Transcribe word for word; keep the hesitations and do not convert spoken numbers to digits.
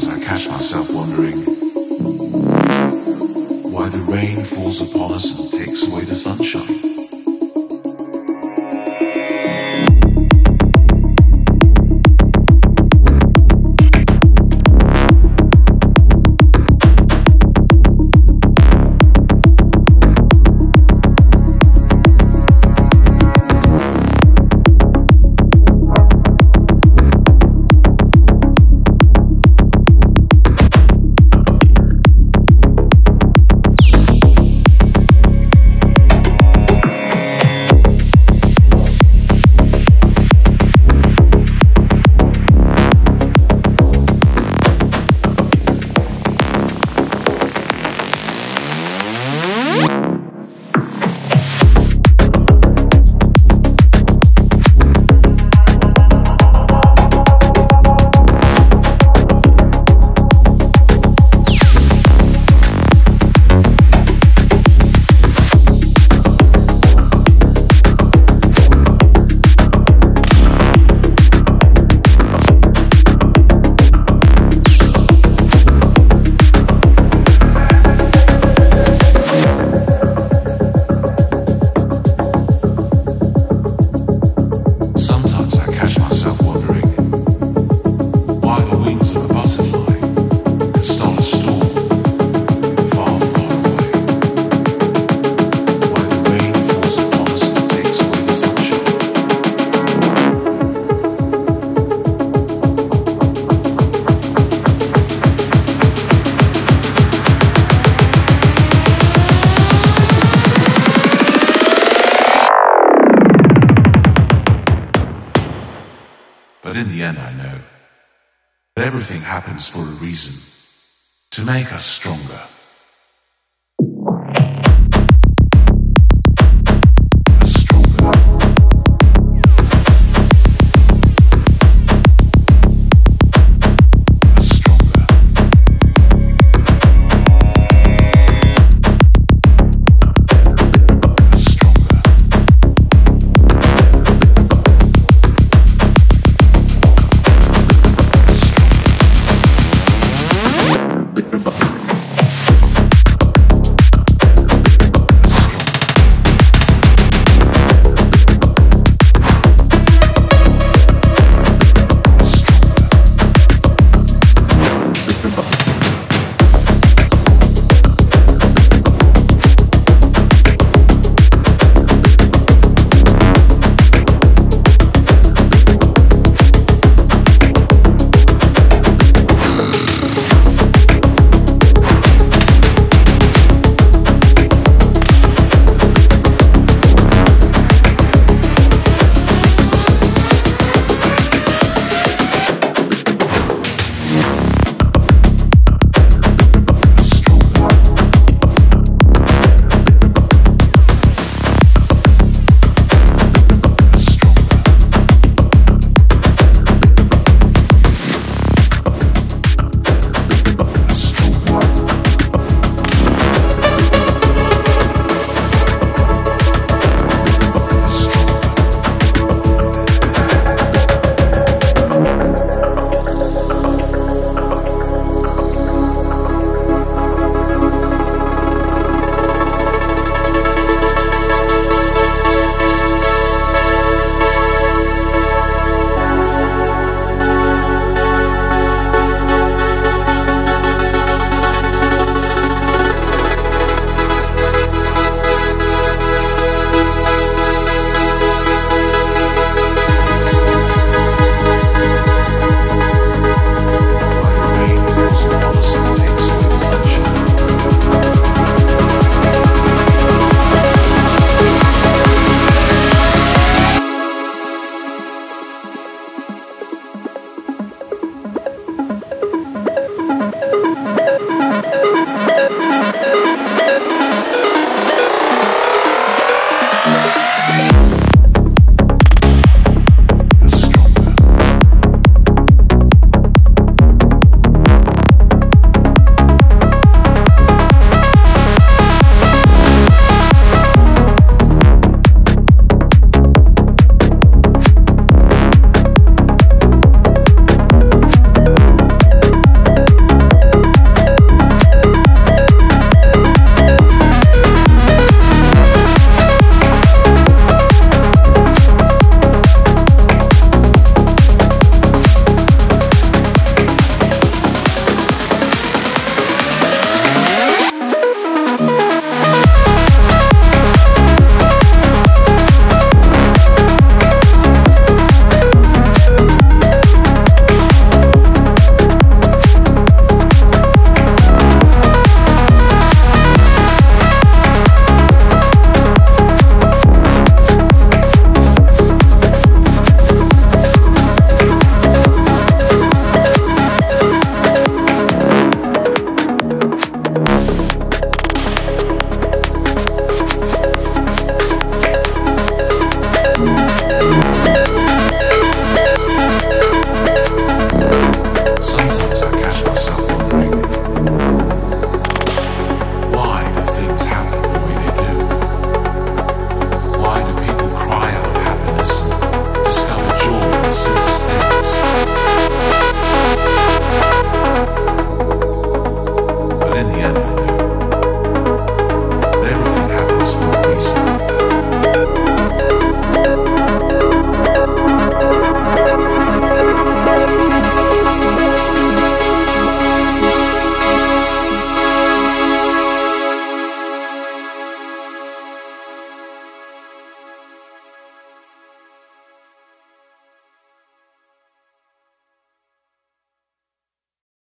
Sometimes I catch myself wondering why the rain falls upon us and takes away the sunshine. But in the end, I know that everything happens for a reason, to make us stronger. About